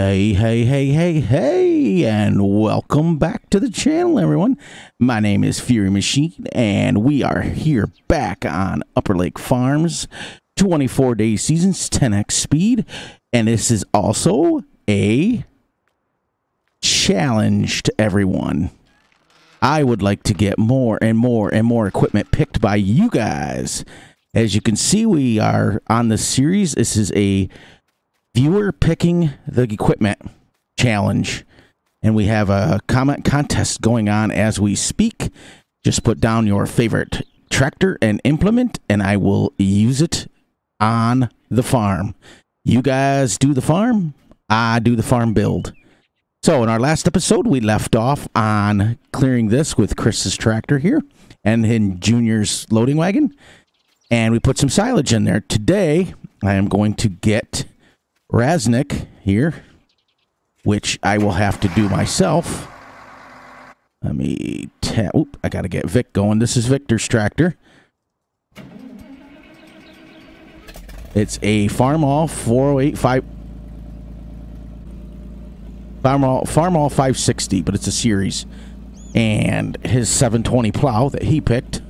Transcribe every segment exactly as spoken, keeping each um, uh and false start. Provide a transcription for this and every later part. Hey, hey, hey, hey, hey, and welcome back to the channel, everyone. My name is Fury Machine, and we are here back on Upper Lake Farms, twenty-four day seasons, ten X speed, and this is also a challenge to everyone. I would like to get more and more and more equipment picked by you guys. As you can see, we are on the series. This is a viewer picking the equipment challenge, and we have a comment contest going on as we speak. Just put down your favorite tractor and implement, and I will use it on the farm. You guys do the farm, I do the farm build. So in our last episode, we left off on clearing this with Chris's tractor here and in Junior's loading wagon, and we put some silage in there. Today I am going to get Raznac here, which I will have to do myself. Let me tap. Oop, I gotta get Vic going. This is Victor's tractor. It's a Farmall four oh eight five. Farmall Farmall five sixty, but it's a series. And his seven twenty plow that he picked.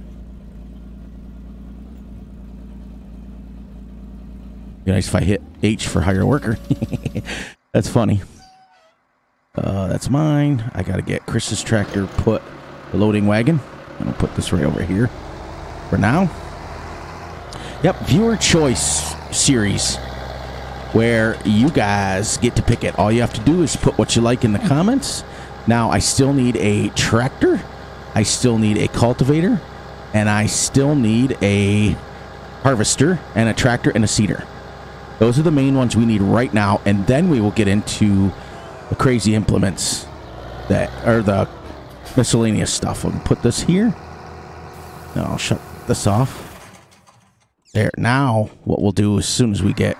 Be nice if I hit H for higher worker. That's funny. Uh, that's mine. I gotta get Chris's tractor, put the loading wagon. I'm gonna put this right over here for now. Yep, viewer choice series, where you guys get to pick it. All you have to do is put what you like in the comments. Now, I still need a tractor. I still need a cultivator. And I still need a harvester and a tractor and a seeder. Those are the main ones we need right now, and then we will get into the crazy implements that are the miscellaneous stuff. I'll put this here. Now I'll shut this off. There. Now what we'll do as soon as we get...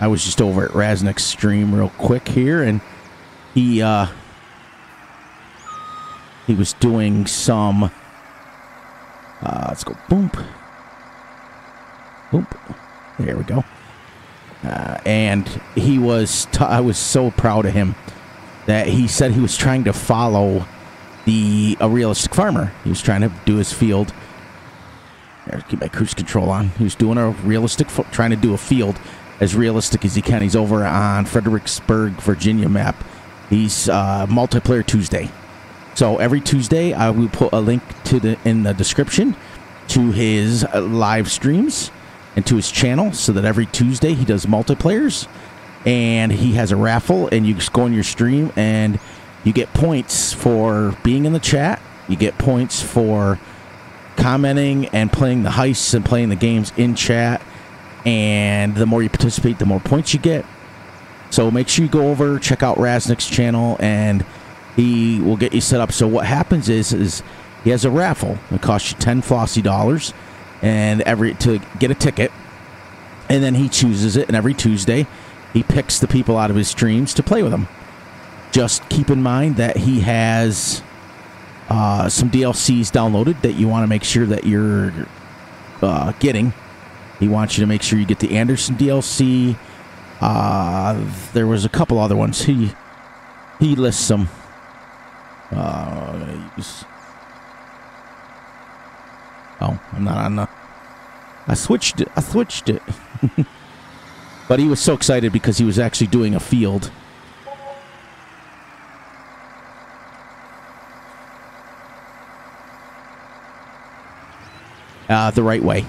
I was just over at Raznac's stream real quick here, and he uh, he was doing some... Uh, let's go. Boomp. Boomp. There we go. Uh, and he was, t I was so proud of him that he said he was trying to follow the a realistic farmer. He was trying to do his field. There, keep my cruise control on. He was doing a realistic, trying to do a field as realistic as he can. He's over on Fredericksburg, Virginia map. He's uh, multiplayer Tuesday. So every Tuesday, I will put a link to the in the description to his uh, live streams and to his channel, so that every Tuesday he does multiplayers, and he has a raffle, and you just go on your stream and you get points for being in the chat, you get points for commenting and playing the heists and playing the games in chat, and the more you participate, the more points you get. So make sure you go over, check out Raznac's channel, and he will get you set up. So what happens is is he has a raffle. It costs you ten flossy dollars and every to get a ticket, and then he chooses it, and every Tuesday he picks the people out of his streams to play with him. Just keep in mind that he has uh, some D L Cs downloaded that you want to make sure that you're uh, getting. He wants you to make sure you get the Anderson D L C. Uh, there was a couple other ones. He he lists them. Uh, oh, I'm not on the... I switched it. I switched it. But he was so excited because he was actually doing a field. Uh, the right way.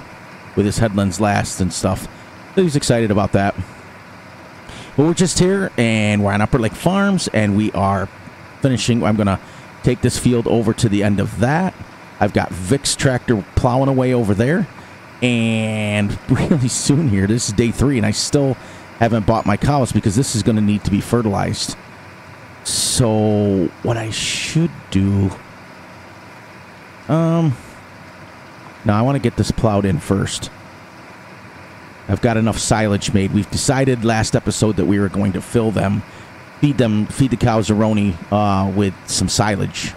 With his headlands last and stuff. He was excited about that. But we're just here, and we're on Upper Lake Farms, and we are finishing. I'm going to take this field over to the end of that. I've got Vic's tractor plowing away over there. And really soon here, this is day three, and I still haven't bought my cows because this is going to need to be fertilized. So what I should do... Um, no, I want to get this plowed in first. I've got enough silage made. We've decided last episode that we were going to fill them, feed them, feed the cows Aroni uh, with some silage.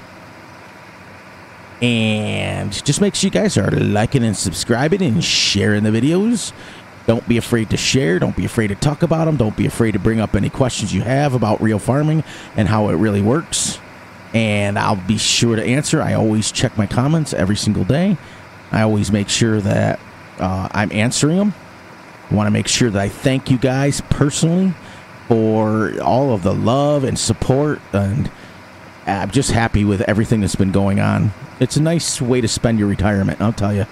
And just make sure you guys are liking and subscribing and sharing the videos. Don't be afraid to share. Don't be afraid to talk about them. Don't be afraid to bring up any questions you have about real farming and how it really works. And I'll be sure to answer. I always check my comments every single day. I always make sure that uh, I'm answering them. I want to make sure that I thank you guys personally for all of the love and support, and I'm just happy with everything that's been going on. It's a nice way to spend your retirement, I'll tell you.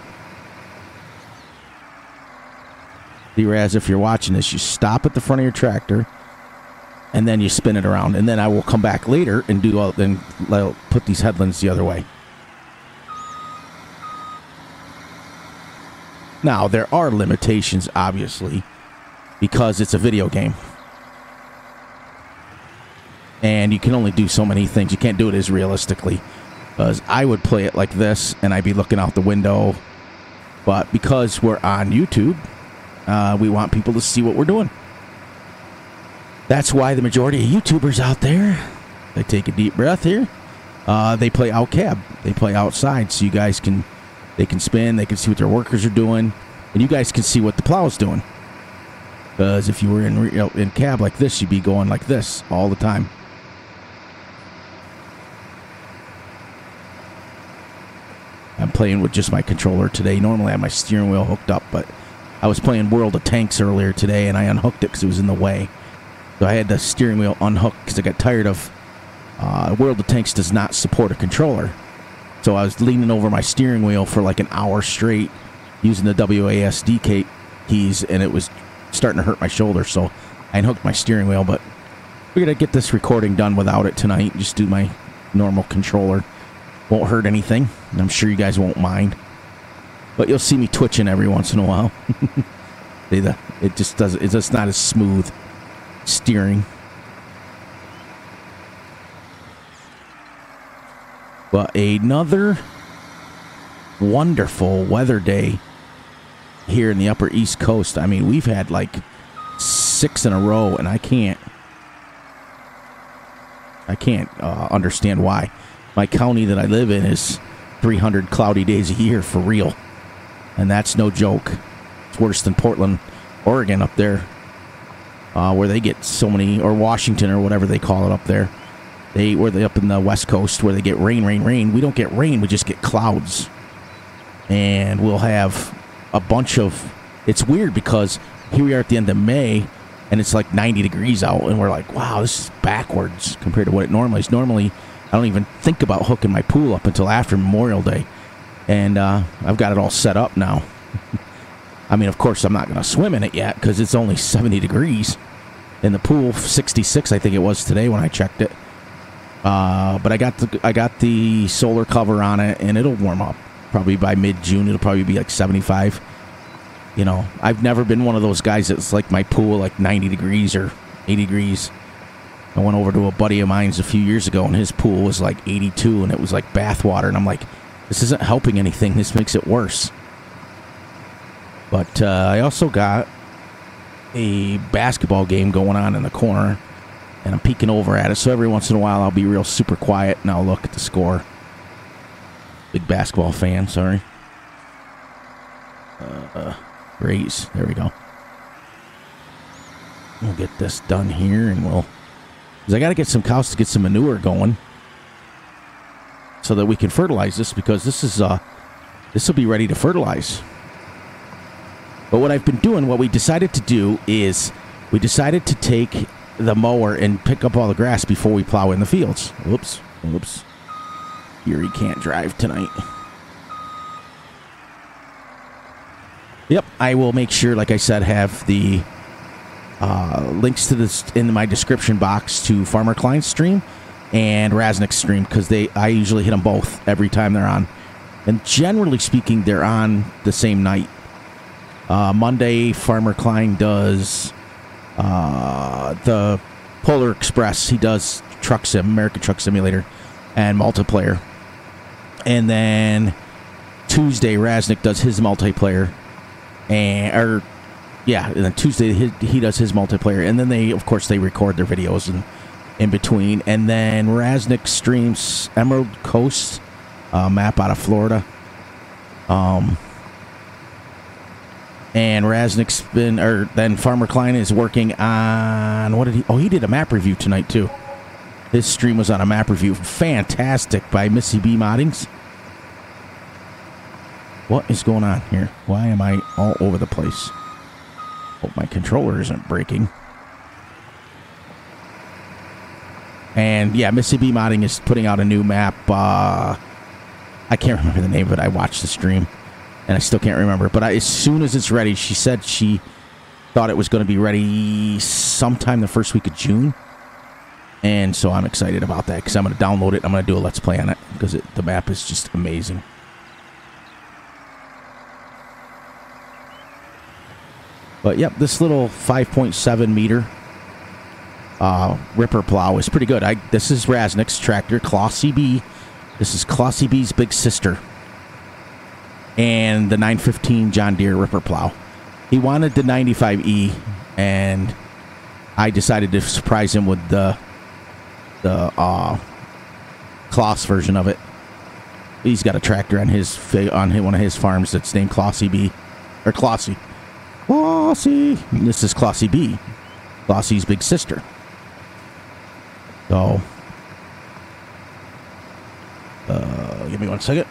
D-Raz, if you're watching this, you stop at the front of your tractor, and then you spin it around, and then I will come back later and do all, then put these headlands the other way. Now, there are limitations, obviously, because it's a video game. And you can only do so many things. You can't do it as realistically. Because I would play it like this, and I'd be looking out the window. But because we're on YouTube, uh, we want people to see what we're doing. That's why the majority of YouTubers out there, they take a deep breath here. Uh, they play out cab. They play outside, so you guys can... They can spin, they can see what their workers are doing, and you guys can see what the plow's doing. Because if you were in, you know, in cab like this, you'd be going like this all the time. I'm playing with just my controller today. Normally I have my steering wheel hooked up, but I was playing World of Tanks earlier today, and I unhooked it because it was in the way. So I had the steering wheel unhooked because I got tired of... Uh, World of Tanks does not support a controller. So I was leaning over my steering wheel for like an hour straight using the W A S D keys, and it was starting to hurt my shoulder, so I unhooked my steering wheel, but we're going to get this recording done without it tonight. Just do my normal controller. Won't hurt anything, and I'm sure you guys won't mind. But you'll see me twitching every once in a while. It just does, it's just not as smooth steering. But another wonderful weather day here in the Upper East Coast. I mean, we've had like six in a row, and I can't, I can't uh, understand why. My county that I live in is three hundred cloudy days a year for real, and that's no joke. It's worse than Portland, Oregon up there, uh, where they get so many, or Washington or whatever they call it up there. They were they up in the West Coast where they get rain, rain, rain. We don't get rain. We just get clouds. And we'll have a bunch of... It's weird because here we are at the end of May, and it's like ninety degrees out, and we're like, wow, this is backwards compared to what it normally is. Normally, I don't even think about hooking my pool up until after Memorial Day. And uh, I've got it all set up now. I mean, of course, I'm not going to swim in it yet because it's only seventy degrees. In the pool, sixty-six, I think it was today when I checked it. Uh, but I got the I got the solar cover on it, and it'll warm up probably by mid-June. It'll probably be like seventy-five. You know, I've never been one of those guys that's like my pool like ninety degrees or eighty degrees. I went over to a buddy of mine's a few years ago, and his pool was like eighty-two, and it was like bathwater. And I'm like, this isn't helping anything. This makes it worse. But uh, I also got a basketball game going on in the corner. And I'm peeking over at it, so every once in a while I'll be real super quiet and I'll look at the score. Big basketball fan, sorry. Uh, Rays, there we go. We'll get this done here, and we'll... Because I got to get some cows to get some manure going. So that we can fertilize this, because this is, uh... this will be ready to fertilize. But what I've been doing, what we decided to do is... We decided to take... the mower and pick up all the grass before we plow in the fields. Whoops. Whoops. Yuri can't drive tonight. Yep, I will make sure, like I said, have the uh, links to this in my description box to Farmer Klein's stream and Raznac's stream, because they I usually hit them both every time they're on. And generally speaking, they're on the same night. Uh, Monday, Farmer Klein does... Uh, the Polar Express, he does Truck Sim, American Truck Simulator, and multiplayer. And then Tuesday, Raznac does his multiplayer. And, or, yeah, and then Tuesday, he, he does his multiplayer. And then they, of course, they record their videos in, in between. And then Raznac streams Emerald Coast, uh, map out of Florida. Um... and Raznac's been, or then Farmer Klein is working on, what did he, oh, he did a map review tonight too. This stream was on a map review. Fantastic by Missy B Moddings. What is going on here? Why am I all over the place? Hope my controller isn't breaking. And yeah, Missy B Modding is putting out a new map. Uh, I can't remember the name of it. I watched the stream and I still can't remember. But I, as soon as it's ready, she said she thought it was going to be ready sometime the first week of June. And so I'm excited about that because I'm going to download it. I'm going to do a Let's Play on it because it, the map is just amazing. But yep, this little five point seven meter uh, ripper plow is pretty good. I, this is Raznac's tractor, Claas C B. This is Claas C B's big sister. And the nine fifteen John Deere ripper plow. He wanted the ninety-five E, and I decided to surprise him with the the uh, Claas version of it. He's got a tractor on his on his, one of his farms that's named Claas C B or Claasy. Claasy. This is Claas C B, Claas C B's big sister. So, uh, give me one second.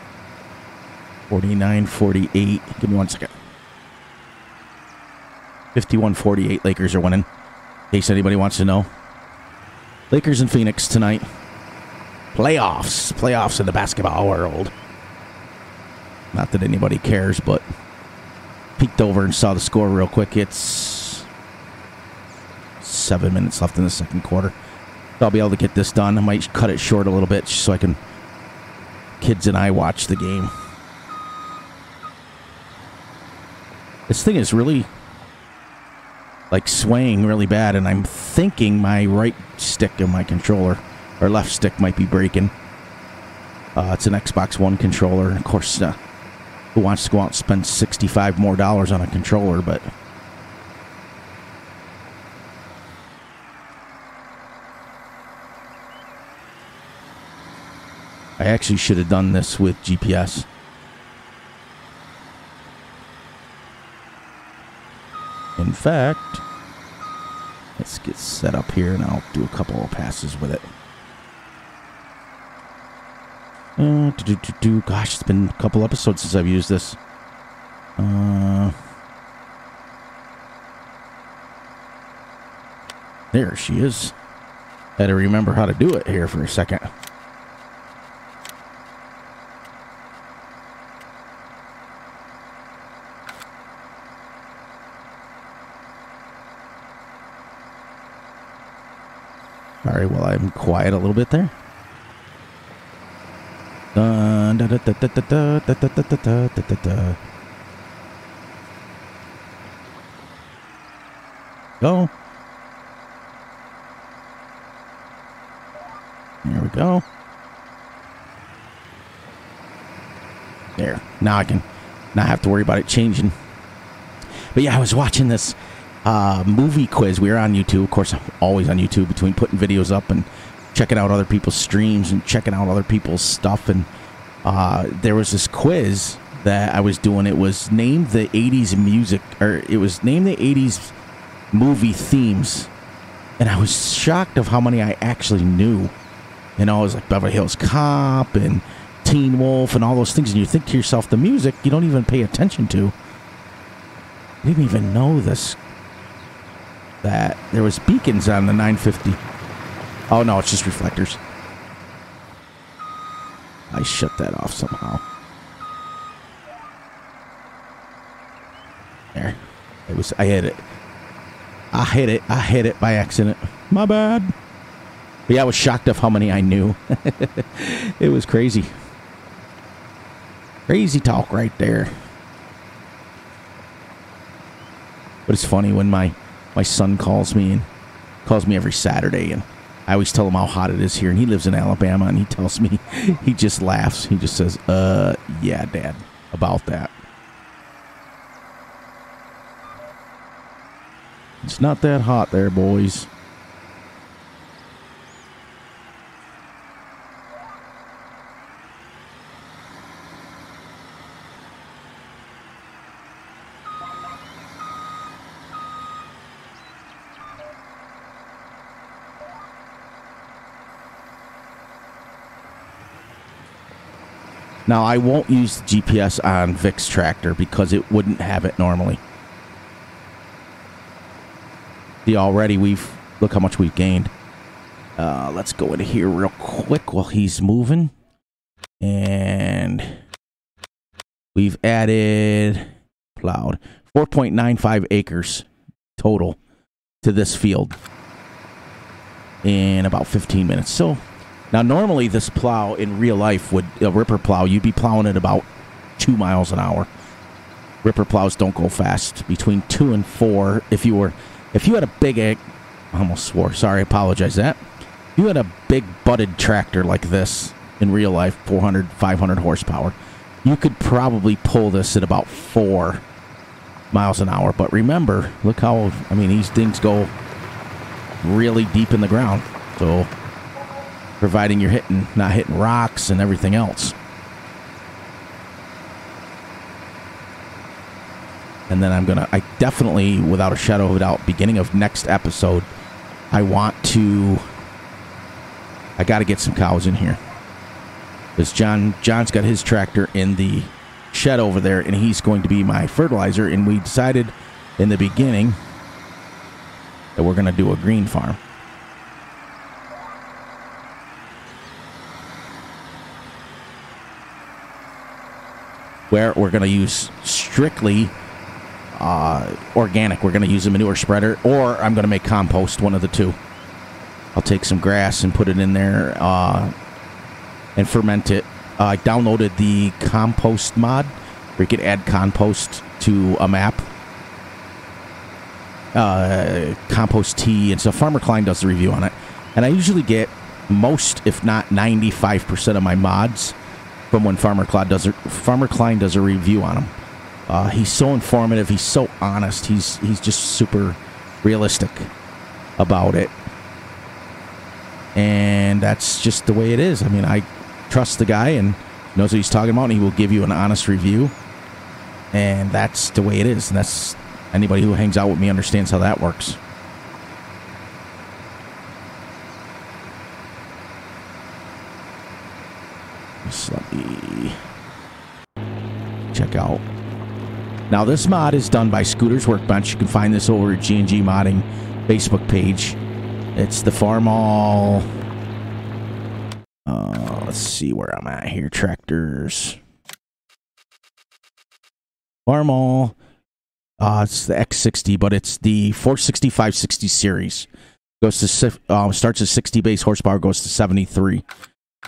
forty-nine forty-eight. Give me one second. fifty-one forty-eight. Lakers are winning. In case anybody wants to know, Lakers and Phoenix tonight. Playoffs, playoffs in the basketball world. Not that anybody cares, but. Peeked over and saw the score real quick. It's seven minutes left in the second quarter. I'll be able to get this done. I might cut it short a little bit so I can kids and I watch the game. This thing is really like swaying really bad, and I'm thinking my right stick of my controller or left stick might be breaking. Uh, it's an Xbox One controller, and of course uh, who wants to go out and spend sixty-five more dollars on a controller, but I actually should have done this with G P S. In fact, let's get set up here and I'll do a couple of passes with it. Uh, do, do, do, do. Gosh, it's been a couple episodes since I've used this. Uh, there she is. Gotta remember how to do it here for a second. Sorry, well, I'm quiet a little bit there. Dun, da, da, da, da, da, da, da, da, da, da. Go. There we go. There. Now I can not have to worry about it changing. But yeah, I was watching this uh, movie quiz. We were on YouTube. Of course, I'm always on YouTube between putting videos up and checking out other people's streams and checking out other people's stuff. And uh, there was this quiz that I was doing. It was named the eighties music, or it was named the eighties movie themes. And I was shocked of how many I actually knew. You know, it was like Beverly Hills Cop and Teen Wolf and all those things. And you think to yourself, the music you don't even pay attention to. I didn't even know this. That there was beacons on the nine fifty. Oh, no, it's just reflectors. I shut that off somehow. There. It was, I hit it. I hit it. I hit it by accident. My bad. But yeah, I was shocked of how many I knew. It was crazy. Crazy talk right there. But it's funny when my, my son calls me and calls me every Saturday, and I always tell him how hot it is here, and he lives in Alabama, and he tells me, he just laughs. He just says, uh, yeah, Dad, about that. It's not that hot there, boys. Now, I won't use the G P S on Vic's tractor because it wouldn't have it normally. See, already we've... Look how much we've gained. Uh, let's go into here real quick while he's moving. And... We've added... Plowed. four point nine five acres total to this field in about fifteen minutes. So... Now, normally this plow in real life would, a ripper plow, you'd be plowing at about two miles an hour. Ripper plows don't go fast, between two and four. If you were, if you had a big, I almost swore, sorry, I apologize that. If you had a big butted tractor like this in real life, four hundred, five hundred horsepower, you could probably pull this at about four miles an hour. But remember, look how, I mean, these things go really deep in the ground, so... Providing you're hitting, not hitting rocks and everything else. And then I'm going to, I definitely, without a shadow of a doubt, beginning of next episode, I want to, I got to get some cows in here. Because John, John's got his tractor in the shed over there, and he's going to be my fertilizer. And we decided in the beginning that we're going to do a green farm. Where we're going to use strictly uh, organic. We're going to use a manure spreader, or I'm going to make compost, one of the two. I'll take some grass and put it in there uh, and ferment it. Uh, I downloaded the compost mod, where you can add compost to a map. Uh, compost tea, and so Farmer Klein does the review on it. And I usually get most, if not ninety-five percent of my mods from when Farmer Klein does a, Farmer Klein does a review on him. Uh, he's so informative. He's so honest. He's he's just super realistic about it. And that's just the way it is. I mean, I trust the guy and knows what he's talking about, and he will give you an honest review. And that's the way it is. And that's, anybody who hangs out with me understands how that works. Let me check out. Now, this mod is done by Scooters Workbench. You can find this over at G and G Modding Facebook page. It's the Farmall. Uh, let's see where I'm at here. Tractors. Farmall. Uh, it's the X sixty, but it's the four sixty, five sixty series. Goes to uh, starts at sixty base horsepower, goes to seventy-three.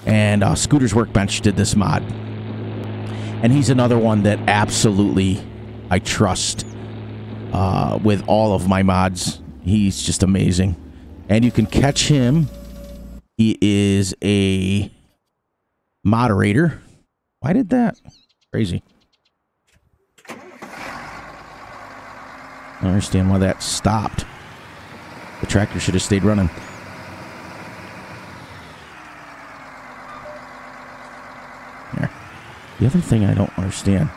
And uh, Scooters Workbench did this mod, and he's another one that absolutely I trust uh, with all of my mods. He's just amazing, and you can catch him. He is a moderator. Why did that? Crazy. I don't understand why that stopped. The tractor should have stayed running. The other thing I don't understand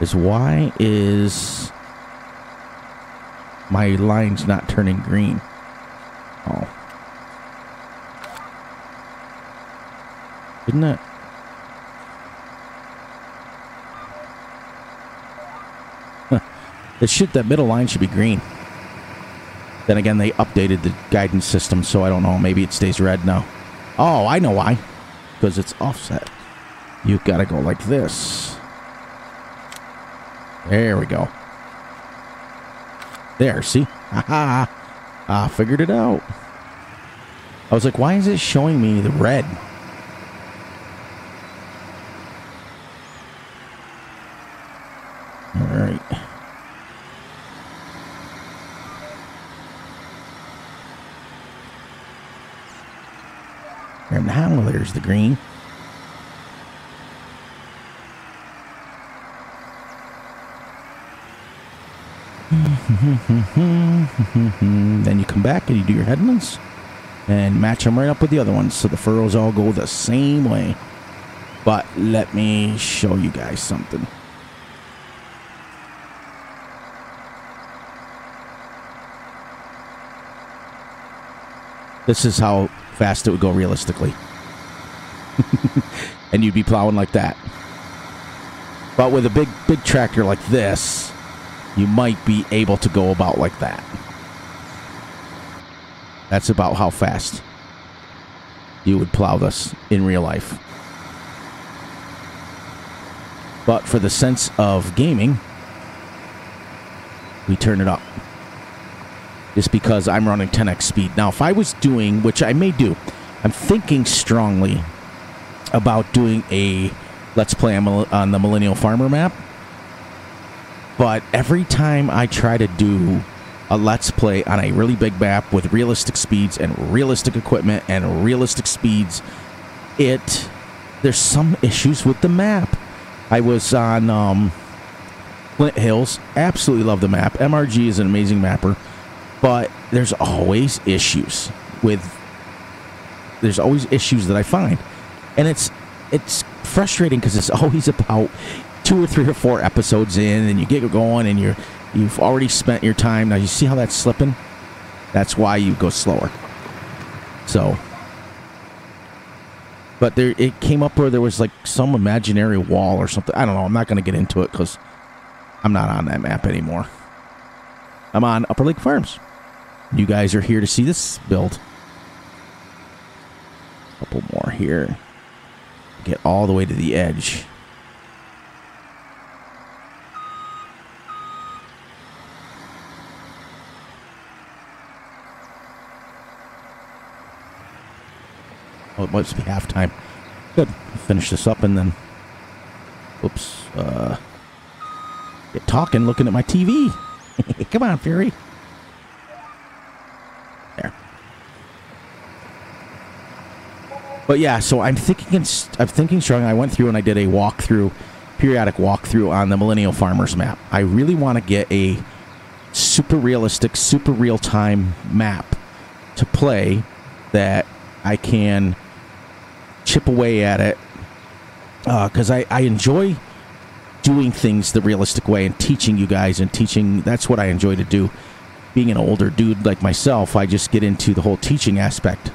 is why is my lines not turning green? Oh. Isn't it? Huh. This shit, that middle line should be green. Then again, they updated the guidance system, so I don't know. Maybe it stays red now. Oh, I know why. Because it's offset. You've got to go like this. There we go. There, see? Haha. I figured it out. I was like, why is it showing me the red? Alright. And now there's the green. Then you come back and you do your headlands and match them right up with the other ones, so the furrows all go the same way. But let me show you guys something. This is how fast it would go realistically. and you'd be plowing like that. But with a big, big tractor like this, you might be able to go about like that. That's about how fast you would plow this in real life. But for the sense of gaming, we turn it up. Just because I'm running ten X speed. Now, if I was doing, which I may do, I'm thinking strongly about doing a Let's Play on the Millennial Farmer map. But every time I try to do a Let's Play on a really big map with realistic speeds and realistic equipment and realistic speeds, it there's some issues with the map. I was on um, Flint Hills. Absolutely love the map. M R G is an amazing mapper. But there's always issues with, there's always issues that I find. And it's, it's frustrating because it's always about two or three or four episodes in and you get going and you're, you've already spent your time. Now you see how that's slipping? That's why you go slower. So, but there, it came up where there was like some imaginary wall or something. I don't know. I'm not going to get into it because I'm not on that map anymore. I'm on Upper Lake Farms. You guys are here to see this build. A couple more here. Get all the way to the edge. Oh, it must be halftime. Good. Finish this up and then... Oops. Uh, get talking, looking at my T V. Come on, Fury. There. But yeah, so I'm thinking. I'm thinking strong. I went through and I did a walkthrough, periodic walkthrough on the Millennial Farmers map. I really want to get a super realistic, super real time map to play that I can chip away at it because uh, I I enjoy doing things the realistic way and teaching you guys and teaching. That's what I enjoy to do. Being an older dude like myself, I just get into the whole teaching aspect.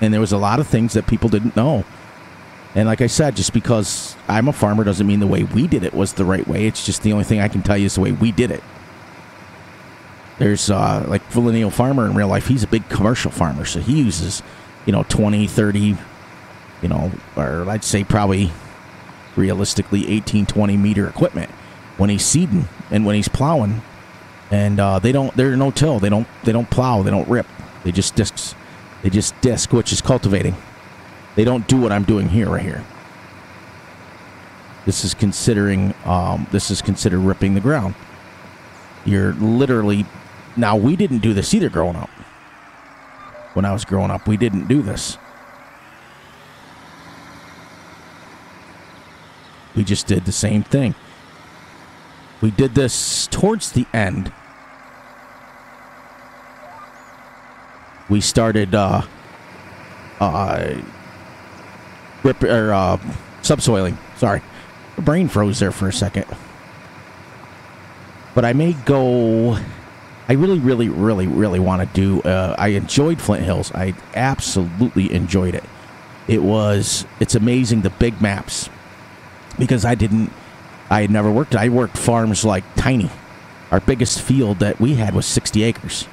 And there was a lot of things that people didn't know. And like I said, just because I'm a farmer doesn't mean the way we did it was the right way. It's just the only thing I can tell you is the way we did it. There's uh, like Millennial Farmer in real life. He's a big commercial farmer. So he uses, you know, twenty, thirty, you know, or I'd say probably... realistically eighteen, twenty meter equipment when he's seeding and when he's plowing, and uh, they don't they're no till, they don't they don't plow, they don't rip, they just discs, they just disc, which is cultivating. They don't do what I'm doing here right here. This is considering um, this is considered ripping the ground. You're literally, now we didn't do this either growing up. When I was growing up, we didn't do this. We just did the same thing. We did this towards the end. We started uh, uh, rip, or, uh, subsoiling. Sorry. My brain froze there for a second. But I may go... I really, really, really, really want to do... Uh, I enjoyed Flint Hills. I absolutely enjoyed it. It was... It's amazing, the big maps... Because I didn't, I had never worked. I worked farms like tiny. Our biggest field that we had was sixty acres.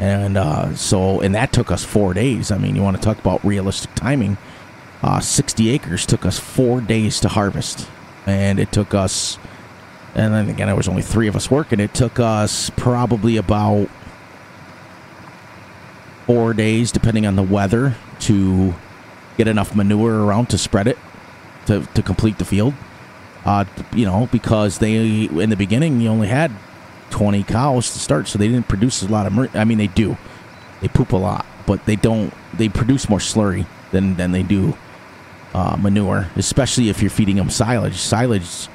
And uh, so, and that took us four days. I mean, you want to talk about realistic timing. Uh, sixty acres took us four days to harvest. And it took us, and then again, there was only three of us working. It took us probably about four days, depending on the weather, to get enough manure around to spread it. To, to complete the field, uh, you know, because they, in the beginning, you only had twenty cows to start, so they didn't produce a lot of, I mean, they do. They poop a lot, but they don't, they produce more slurry than, than they do uh, manure, especially if you're feeding them silage. Silage,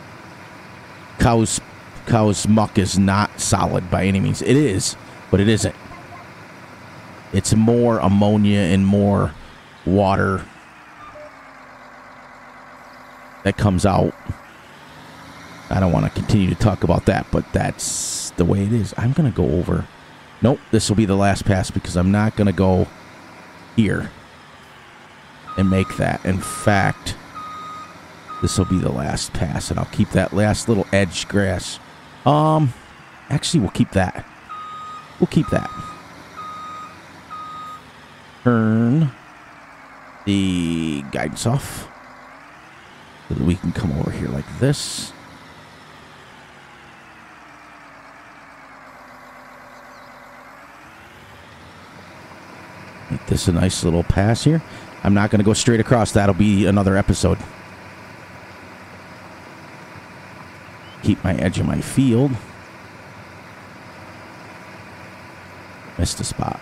cows, cows muck is not solid by any means. It is, but it isn't. It's more ammonia and more water that comes out. I don't want to continue to talk about that, but that's the way it is. I'm going to go over. Nope, this will be the last pass because I'm not going to go here. and make that. In fact, this will be the last pass, and I'll keep that last little edge grass. Um, actually, we'll keep that. We'll keep that. Turn the guidance off so that we can come over here like this. Make this a nice little pass here. I'm not going to go straight across. That'll be another episode. Keep my edge of my field. Missed a spot.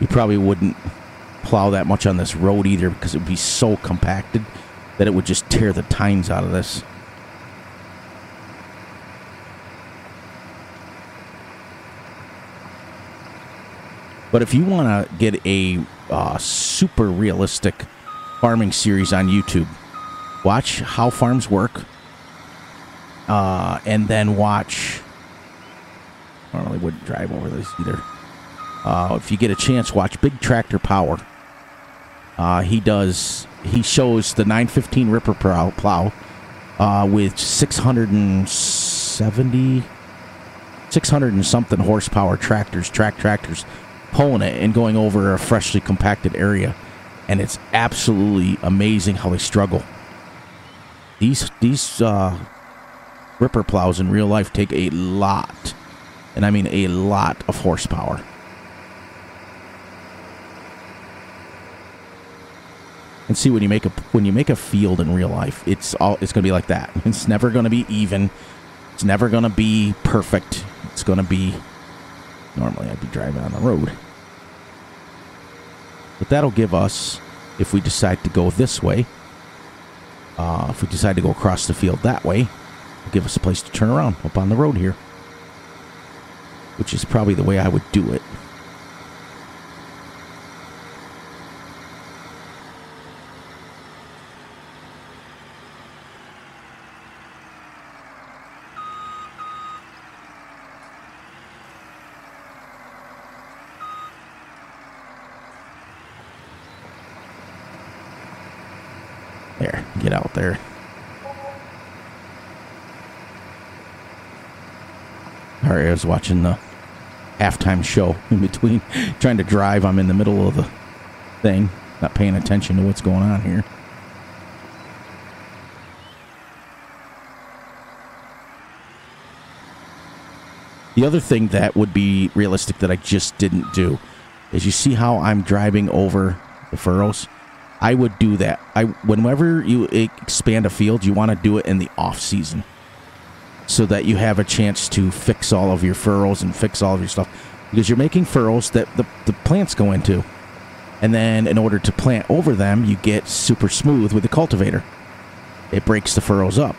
You probably wouldn't plow that much on this road either, because it would be so compacted that it would just tear the tines out of this. But if you want to get a uh, super realistic farming series on YouTube, watch How Farms Work, uh, and then watch... I really wouldn't drive over this either. Uh, if you get a chance, watch Big Tractor Power. Uh, he does. He shows the nine fifteen Ripper plow uh, with six hundred seventy, six hundred and something horsepower tractors, track tractors, pulling it and going over a freshly compacted area, and it's absolutely amazing how they struggle. These these uh, Ripper plows in real life take a lot, and I mean a lot of horsepower. And see, when you make a when you make a field in real life, it's all it's gonna be like that. It's never gonna be even. It's never gonna be perfect. It's gonna be... normally I'd be driving on the road, but that'll give us, if we decide to go this way, uh, if we decide to go across the field that way, it'll give us a place to turn around up on the road here, which is probably the way I would do it. There, get out there. Sorry, I was watching the halftime show in between. Trying to drive, I'm in the middle of the thing. Not paying attention to what's going on here. The other thing that would be realistic that I just didn't do is, you see how I'm driving over the furrows? I would do that. I whenever you expand a field, you want to do it in the off season, so that you have a chance to fix all of your furrows and fix all of your stuff, because you're making furrows that the, the plants go into, and then in order to plant over them, you get super smooth with the cultivator. It breaks the furrows up.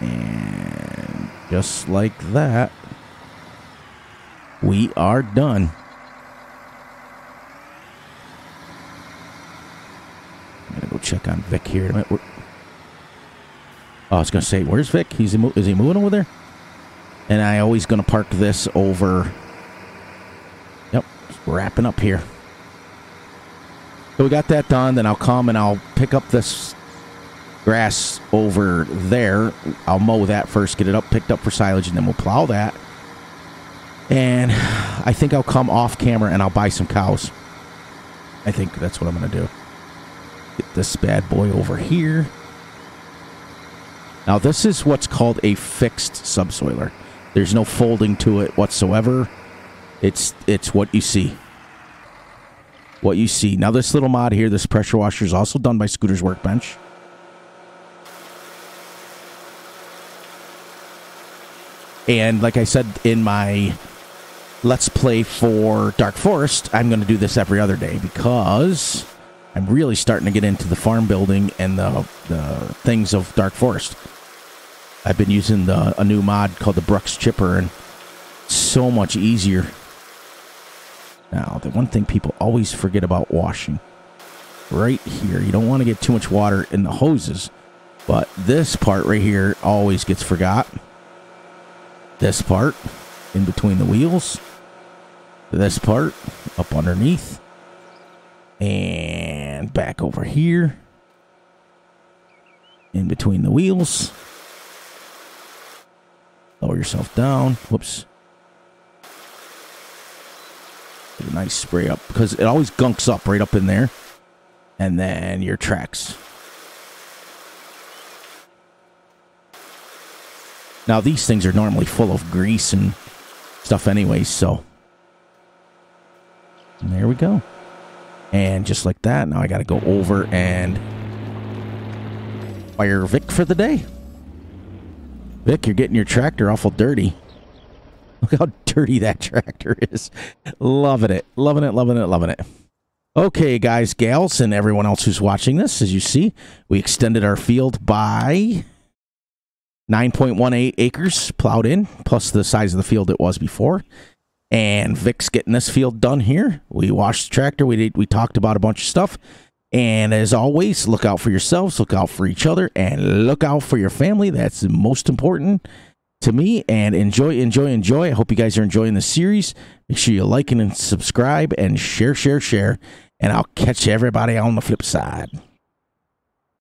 And just like that, we are done. Check on Vic here. Oh, I was gonna say, where's Vic? He's is he moving over there? And I always gonna park this over. Yep, wrapping up here. So we got that done. Then I'll come and I'll pick up this grass over there. I'll mow that first, get it up, picked up for silage, and then we'll plow that. And I think I'll come off camera and I'll buy some cows. I think that's what I'm gonna do. Get this bad boy over here. Now this is what's called a fixed subsoiler. There's no folding to it whatsoever. It's it's what you see. What you see. Now this little mod here, this pressure washer, is also done by Scooters Workbench. And like I said in my Let's Play for Dark Forest, I'm going to do this every other day because... I'm really starting to get into the farm building and the, the things of Dark Forest. I've been using the, a new mod called the Brooks chipper, and it's so much easier. Now, the one thing people always forget about washing. Right here, you don't want to get too much water in the hoses, but this part right here always gets forgot. This part in between the wheels. This part up underneath. And back over here. In between the wheels. Lower yourself down. Whoops. Get a nice spray up, because it always gunks up right up in there. And then your tracks. Now, these things are normally full of grease and stuff anyways, so. And there we go. And just like that, now I got to go over and fire Vic for the day. Vic, you're getting your tractor awful dirty. Look how dirty that tractor is. Loving it. Loving it, loving it, loving it. Okay, guys, gals, and everyone else who's watching this, as you see, we extended our field by nine point one eight acres plowed in, plus the size of the field it was before. And Vic's getting this field done here. We washed the tractor. We did, we talked about a bunch of stuff. And as always, look out for yourselves. Look out for each other. And look out for your family. That's the most important to me. And enjoy, enjoy, enjoy. I hope you guys are enjoying the series. Make sure you like and subscribe and share, share, share. And I'll catch everybody on the flip side.